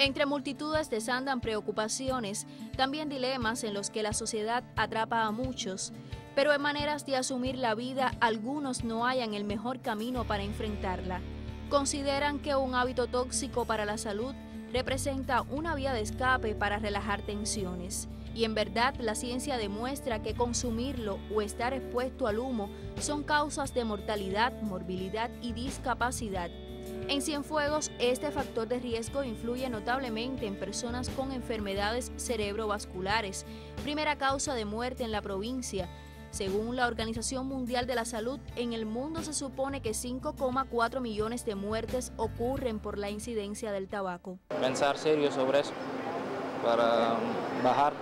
Entre multitudes desandan preocupaciones, también dilemas en los que la sociedad atrapa a muchos, pero en maneras de asumir la vida algunos no hallan el mejor camino para enfrentarla. Consideran que un hábito tóxico para la salud representa una vía de escape para relajar tensiones. Y en verdad la ciencia demuestra que consumirlo o estar expuesto al humo son causas de mortalidad, morbilidad y discapacidad. En Cienfuegos, este factor de riesgo influye notablemente en personas con enfermedades cerebrovasculares, primera causa de muerte en la provincia. Según la Organización Mundial de la Salud, en el mundo se supone que 5,4 millones de muertes ocurren por la incidencia del tabaco. Pensar serio sobre eso, para bajar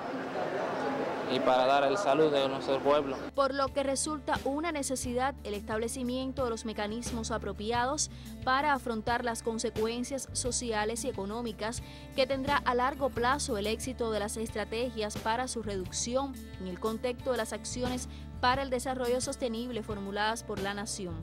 y para dar el salud de nuestro pueblo. Por lo que resulta una necesidad el establecimiento de los mecanismos apropiados para afrontar las consecuencias sociales y económicas que tendrá a largo plazo el éxito de las estrategias para su reducción en el contexto de las acciones para el desarrollo sostenible formuladas por la nación.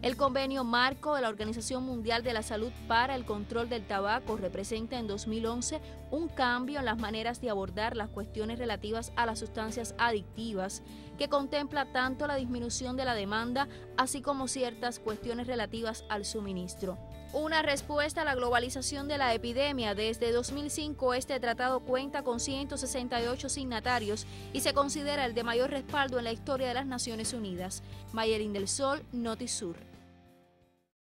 El convenio marco de la Organización Mundial de la Salud para el Control del Tabaco representa en 2011 un cambio en las maneras de abordar las cuestiones relativas a las sustancias adictivas, que contempla tanto la disminución de la demanda, así como ciertas cuestiones relativas al suministro. Una respuesta a la globalización de la epidemia. Desde 2005 este tratado cuenta con 168 signatarios y se considera el de mayor respaldo en la historia de las Naciones Unidas. Mayerín del Sol, Notisur.